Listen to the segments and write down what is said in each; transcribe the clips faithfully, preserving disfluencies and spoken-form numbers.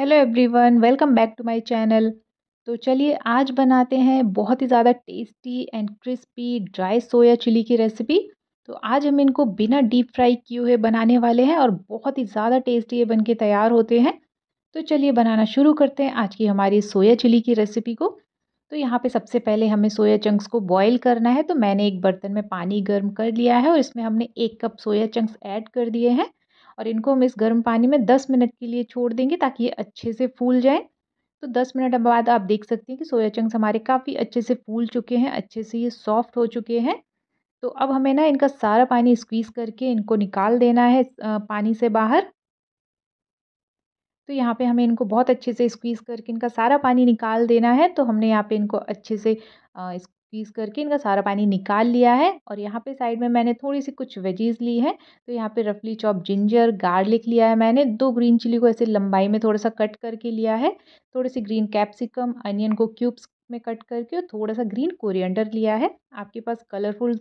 Hello everyone, welcome back to my channel. तो चलिए आज बनाते हैं बहुत ही ज़्यादा tasty and crispy dry soya chilli की रेसिपी। तो आज हम इनको बिना डीप फ्राई किए हुए बनाने वाले हैं और बहुत ही ज़्यादा टेस्टी ये बनके तैयार होते हैं। तो चलिए बनाना शुरू करते हैं आज की हमारी सोया चिली की रेसिपी को। तो यहाँ पर सबसे पहले हमें सोया चंक्स को बॉयल करना है। तो मैंने एक बर्तन में पानी गर्म कर लिया है और इसमें हमने एक कप सोया चंक्स ऐड कर दिए हैं और इनको हम इस गर्म पानी में दस मिनट के लिए छोड़ देंगे ताकि ये अच्छे से फूल जाएं। तो दस मिनट बाद आप देख सकते हैं कि सोया चंक्स हमारे काफ़ी अच्छे से फूल चुके हैं, अच्छे से ये सॉफ्ट हो चुके हैं। तो अब हमें ना इनका सारा पानी स्क्वीज़ करके इनको निकाल देना है पानी से बाहर। तो यहाँ पे हमें इनको बहुत अच्छे से स्क्वीज़ करके इनका सारा पानी निकाल देना है। तो हमने यहाँ पर इनको अच्छे से पीस करके इनका सारा पानी निकाल लिया है और यहाँ पे साइड में मैंने थोड़ी सी कुछ वेजीज ली है। तो यहाँ पे रफली चॉप जिंजर, गार्लिक लिया है मैंने, दो ग्रीन चिली को ऐसे लंबाई में थोड़ा सा कट करके लिया है, थोड़ी सी ग्रीन कैप्सिकम, अनियन को क्यूब्स में कट करके और थोड़ा सा ग्रीन कोरिएंडर लिया है। आपके पास कलरफुल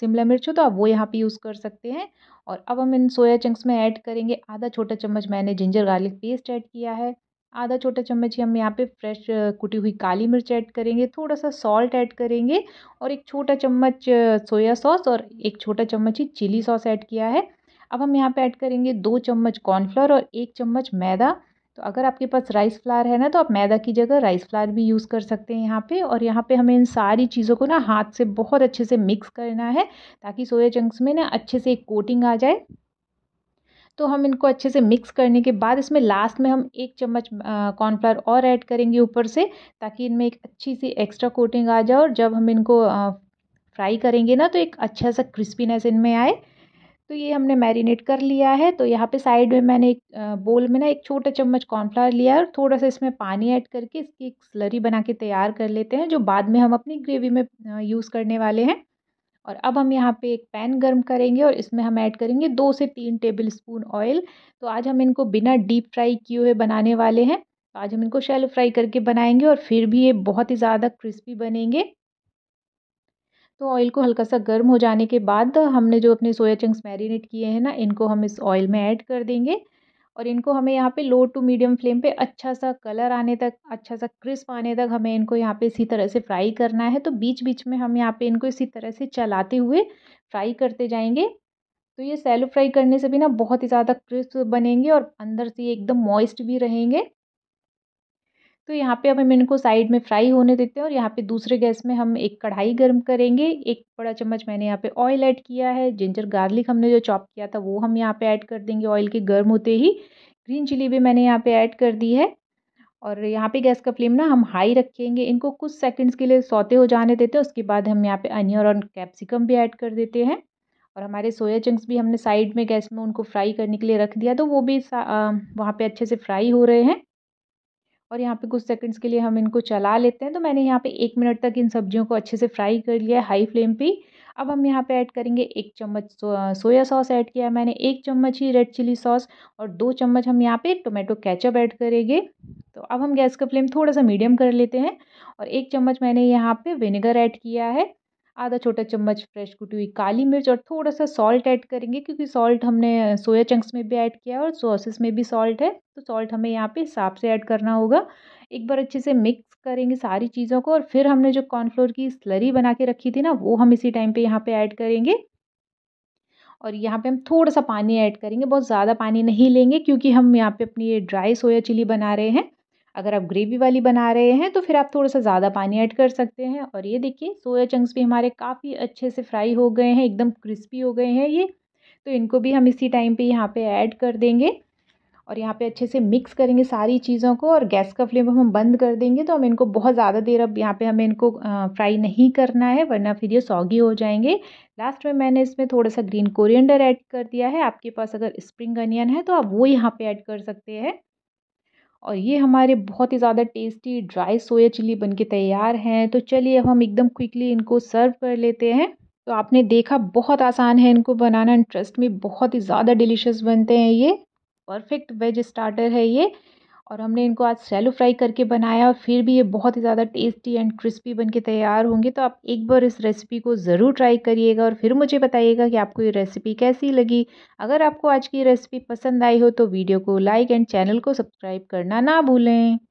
शिमला मिर्च हो तो आप वो यहाँ पे यूज़ कर सकते हैं। और अब हम इन सोया चंक्स में ऐड करेंगे आधा छोटा चम्मच मैंने जिंजर गार्लिक पेस्ट ऐड किया है, आधा छोटा चम्मच ही हम यहाँ पे फ्रेश कुटी हुई काली मिर्च ऐड करेंगे, थोड़ा सा सॉल्ट ऐड करेंगे और एक छोटा चम्मच सोया सॉस और एक छोटा चम्मच ही चिली सॉस ऐड किया है। अब हम यहाँ पे ऐड करेंगे दो चम्मच कॉर्नफ्लावर और एक चम्मच मैदा। तो अगर आपके पास राइस फ्लावर है ना तो आप मैदा की जगह राइस फ्लावर भी यूज़ कर सकते हैं यहाँ पे। और यहाँ पे हमें इन सारी चीज़ों को ना हाथ से बहुत अच्छे से मिक्स करना है ताकि सोया चंक्स में ना अच्छे से एक कोटिंग आ जाए। तो हम इनको अच्छे से मिक्स करने के बाद इसमें लास्ट में हम एक चम्मच कॉर्नफ्लावर और ऐड करेंगे ऊपर से ताकि इनमें एक अच्छी सी एक्स्ट्रा कोटिंग आ जाए और जब हम इनको आ, फ्राई करेंगे ना तो एक अच्छा सा क्रिस्पीनेस इनमें आए। तो ये हमने मैरिनेट कर लिया है। तो यहाँ पे साइड में मैंने एक बोल में ना एक छोटा चम्मच कॉर्नफ्लावर लिया और थोड़ा सा इसमें पानी ऐड करके इसकी एक स्लरी बना के तैयार कर लेते हैं जो बाद में हम अपनी ग्रेवी में यूज़ करने वाले हैं। और अब हम यहाँ पे एक पैन गर्म करेंगे और इसमें हम ऐड करेंगे दो से तीन टेबल स्पून ऑयल। तो आज हम इनको बिना डीप फ्राई किए हुए बनाने वाले हैं। तो आज हम इनको शैलो फ्राई करके बनाएंगे और फिर भी ये बहुत ही ज़्यादा क्रिस्पी बनेंगे। तो ऑयल को हल्का सा गर्म हो जाने के बाद हमने जो अपने सोया चंक्स मैरिनेट किए हैं ना इनको हम इस ऑयल में ऐड कर देंगे और इनको हमें यहाँ पे लो टू मीडियम फ्लेम पे अच्छा सा कलर आने तक, अच्छा सा क्रिस्प आने तक हमें इनको यहाँ पे इसी तरह से फ्राई करना है। तो बीच बीच में हम यहाँ पे इनको इसी तरह से चलाते हुए फ्राई करते जाएंगे। तो ये शैलो फ्राई करने से भी ना बहुत ही ज़्यादा क्रिस्प बनेंगे और अंदर से एकदम मॉइस्ट भी रहेंगे। तो यहाँ पे अब हम इनको साइड में फ्राई होने देते हैं और यहाँ पे दूसरे गैस में हम एक कढ़ाई गर्म करेंगे। एक बड़ा चम्मच मैंने यहाँ पे ऑयल ऐड किया है, जिंजर गार्लिक हमने जो चॉप किया था वो हम यहाँ पे ऐड कर देंगे ऑयल के गर्म होते ही, ग्रीन चिली भी मैंने यहाँ पे ऐड कर दी है। और यहाँ पे गैस का फ्लेम ना हम हाई रखेंगे, इनको कुछ सेकेंड्स के लिए सौते हो जाने देते हैं। उसके बाद हम यहाँ पे अनियन और कैप्सिकम भी ऐड कर देते हैं और हमारे सोया चंक्स भी हमने साइड में गैस में उनको फ्राई करने के लिए रख दिया तो वो भी वहाँ पर अच्छे से फ्राई हो रहे हैं। और यहाँ पे कुछ सेकंड्स के लिए हम इनको चला लेते हैं। तो मैंने यहाँ पे एक मिनट तक इन सब्जियों को अच्छे से फ्राई कर लिया है हाई फ्लेम पे। अब हम यहाँ पे ऐड करेंगे एक चम्मच सो, सोया सॉस ऐड किया है मैंने, एक चम्मच ही रेड चिली सॉस और दो चम्मच हम यहाँ पे टोमेटो केचप ऐड करेंगे। तो अब हम गैस का फ्लेम थोड़ा सा मीडियम कर लेते हैं और एक चम्मच मैंने यहाँ पर विनेगर ऐड किया है, आधा छोटा चम्मच फ्रेश कुटी हुई काली मिर्च और थोड़ा सा सॉल्ट ऐड करेंगे क्योंकि सॉल्ट हमने सोया चंक्स में भी ऐड किया है और सॉसेस में भी सॉल्ट है। तो सॉल्ट हमें यहाँ पे हिसाब से ऐड करना होगा। एक बार अच्छे से मिक्स करेंगे सारी चीज़ों को और फिर हमने जो कॉर्नफ्लोर की स्लरी बना के रखी थी ना वो हम इसी टाइम पर यहाँ पर ऐड करेंगे और यहाँ पे हम थोड़ा सा पानी ऐड करेंगे, बहुत ज़्यादा पानी नहीं लेंगे क्योंकि हम यहाँ पर अपनी ये ड्राई सोया चिली बना रहे हैं। अगर आप ग्रेवी वाली बना रहे हैं तो फिर आप थोड़ा सा ज़्यादा पानी ऐड कर सकते हैं। और ये देखिए सोया चंक्स भी हमारे काफ़ी अच्छे से फ्राई हो गए हैं, एकदम क्रिस्पी हो गए हैं ये। तो इनको भी हम इसी टाइम पे यहाँ पे ऐड कर देंगे और यहाँ पे अच्छे से मिक्स करेंगे सारी चीज़ों को और गैस का फ्लेम हम बंद कर देंगे। तो हम इनको बहुत ज़्यादा देर अब यहाँ पर हमें इनको फ्राई नहीं करना है वरना फिर ये सॉगी हो जाएंगे। लास्ट में मैंने इसमें थोड़ा सा ग्रीन कोरिएंडर ऐड कर दिया है। आपके पास अगर स्प्रिंग अनियन है तो आप वो यहाँ पर ऐड कर सकते हैं। और ये हमारे बहुत ही ज़्यादा टेस्टी ड्राई सोया चिली बनके तैयार हैं। तो चलिए अब हम एकदम क्विकली इनको सर्व कर लेते हैं। तो आपने देखा बहुत आसान है इनको बनाना, इंटरेस्ट में बहुत ही ज़्यादा डिलीशियस बनते हैं ये, परफेक्ट वेज स्टार्टर है ये। और हमने इनको आज शैलो फ्राई करके बनाया और फिर भी ये बहुत ही ज़्यादा टेस्टी एंड क्रिस्पी बनके तैयार होंगे। तो आप एक बार इस रेसिपी को ज़रूर ट्राई करिएगा और फिर मुझे बताइएगा कि आपको ये रेसिपी कैसी लगी। अगर आपको आज की रेसिपी पसंद आई हो तो वीडियो को लाइक एंड चैनल को सब्सक्राइब करना ना भूलें।